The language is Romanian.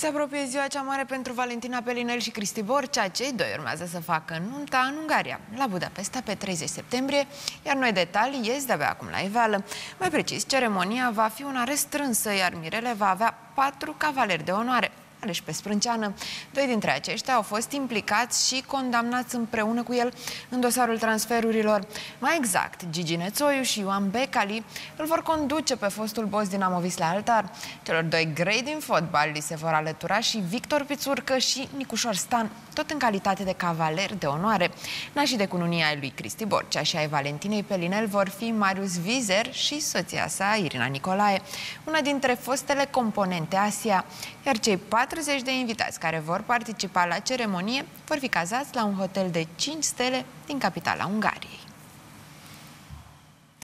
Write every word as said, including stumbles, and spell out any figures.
Se apropie ziua cea mare pentru Valentina Pelinel și Cristi Borcea. Cei doi urmează să facă nunta în Ungaria, la Budapesta, pe treizeci septembrie, iar noi detalii ies de-abia acum la iveală. Mai precis, ceremonia va fi una restrânsă, iar Mirele va avea patru cavaleri de onoare, aleși pe sprânceană. Doi dintre aceștia au fost implicați și condamnați împreună cu el în dosarul transferurilor. Mai exact, Gigi Nețoiu și Ioan Becali îl vor conduce pe fostul boss din Amovis la altar. Celor doi grei din fotbal li se vor alătura și Victor Pițurcă și Nicușor Stan, tot în calitate de cavaler de onoare. Nașii de cununia ai lui Cristi Borcea și ai Valentinei Pelinel vor fi Marius Vizer și soția sa, Irina Nicolae, una dintre fostele componente Asia, iar cei patru patruzeci de invitați care vor participa la ceremonie vor fi cazați la un hotel de cinci stele din capitala Ungariei.